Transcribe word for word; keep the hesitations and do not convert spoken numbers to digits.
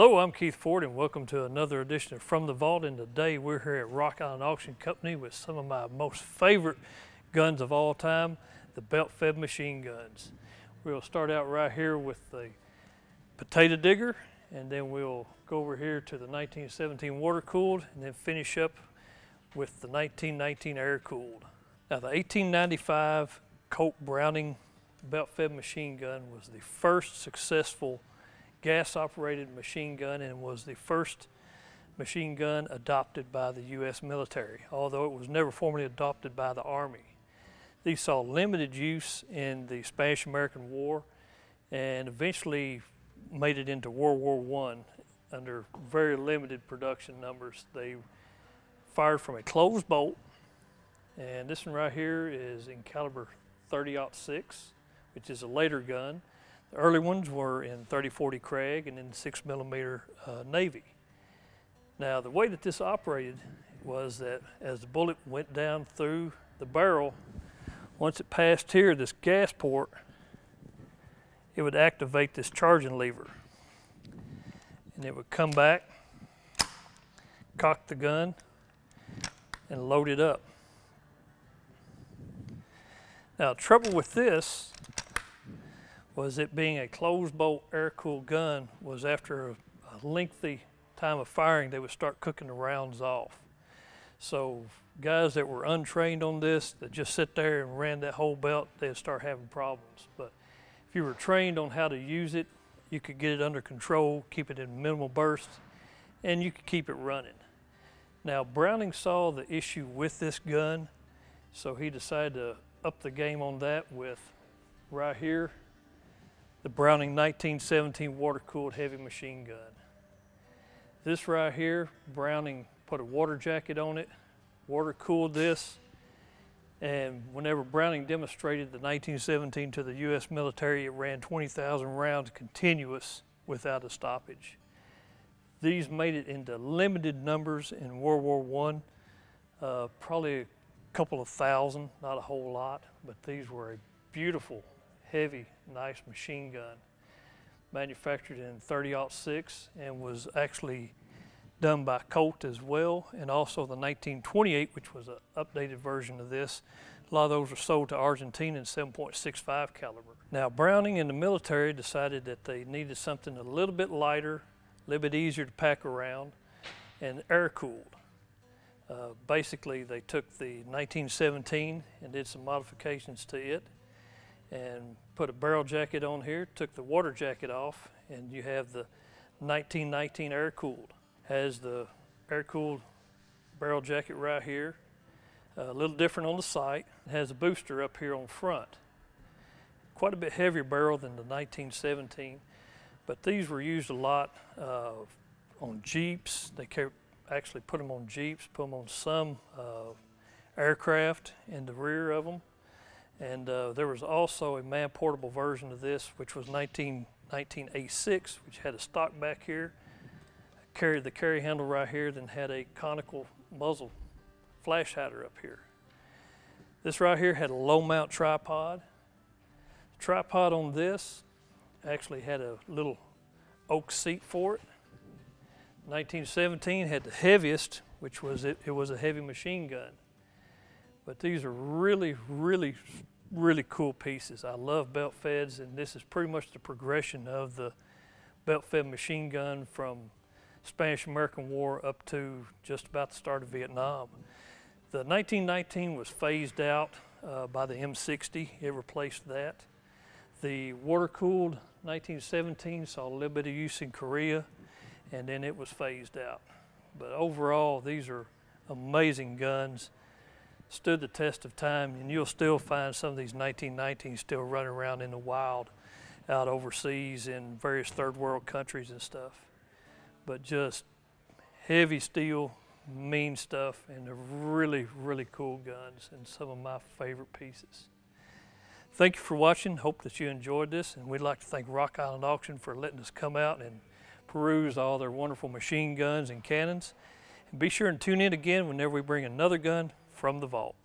Hello, I'm Keith Ford and welcome to another edition of From the Vault, and today we're here at Rock Island Auction Company with some of my most favorite guns of all time, the belt-fed machine guns. We'll start out right here with the Potato Digger, and then we'll go over here to the nineteen seventeen water-cooled, and then finish up with the nineteen nineteen air-cooled. Now the eighteen ninety-five Colt Browning belt-fed machine gun was the first successful gas-operated machine gun and was the first machine gun adopted by the U S military, although it was never formally adopted by the Army. These saw limited use in the Spanish-American War and eventually made it into World War One under very limited production numbers. They fired from a closed bolt, and this one right here is in caliber thirty aught six, which is a later gun. The early ones were in thirty forty Krag and in six millimeter uh, Navy. Now the way that this operated was that as the bullet went down through the barrel, once it passed here, this gas port, it would activate this charging lever. And it would come back, cock the gun, and load it up. Now trouble with this was it being a closed bolt air-cooled gun was after a, a lengthy time of firing, they would start cooking the rounds off. So guys that were untrained on this, that just sit there and ran that whole belt, they'd start having problems. But if you were trained on how to use it, you could get it under control, keep it in minimal bursts, and you could keep it running. Now Browning saw the issue with this gun, so he decided to up the game on that with right here, the Browning nineteen seventeen water-cooled heavy machine gun. This right here, Browning put a water jacket on it, water-cooled this, and whenever Browning demonstrated the nineteen seventeen to the U S military, it ran twenty thousand rounds continuous without a stoppage. These made it into limited numbers in World War One, uh, probably a couple of thousand, not a whole lot, but these were a beautiful, heavy, nice machine gun, manufactured in thirty aught six and was actually done by Colt as well, and also the nineteen twenty-eight, which was an updated version of this. A lot of those were sold to Argentina in seven point six five caliber. Now Browning and the military decided that they needed something a little bit lighter, a little bit easier to pack around, and air-cooled. Uh, basically they took the nineteen seventeen and did some modifications to it, and put a barrel jacket on here, took the water jacket off, and you have the nineteen nineteen air-cooled. Has the air-cooled barrel jacket right here, a little different on the sight. It has a booster up here on front. Quite a bit heavier barrel than the nineteen seventeen, but these were used a lot uh, on Jeeps. They kept, actually put them on Jeeps, put them on some uh, aircraft in the rear of them. And uh, there was also a man-portable version of this, which was nineteen nineteen A six, which had a stock back here, carried the carry handle right here, then had a conical muzzle flash hider up here. This right here had a low mount tripod. The tripod on this actually had a little oak seat for it. nineteen seventeen had the heaviest, which was it, it was a heavy machine gun. But these are really, really, really cool pieces. I love belt feds, and this is pretty much the progression of the belt fed machine gun from Spanish-American War up to just about the start of Vietnam. The nineteen nineteen was phased out uh, by the M sixty. It replaced that. The water-cooled nineteen seventeen saw a little bit of use in Korea, and then it was phased out. But overall, these are amazing guns. Stood the test of time, and you'll still find some of these nineteen nineteens still running around in the wild out overseas in various third world countries and stuff. But just heavy steel, mean stuff, and they're really, really cool guns and some of my favorite pieces. Thank you for watching. Hope that you enjoyed this, and we'd like to thank Rock Island Auction for letting us come out and peruse all their wonderful machine guns and cannons. And be sure and tune in again whenever we bring another gun from the vault.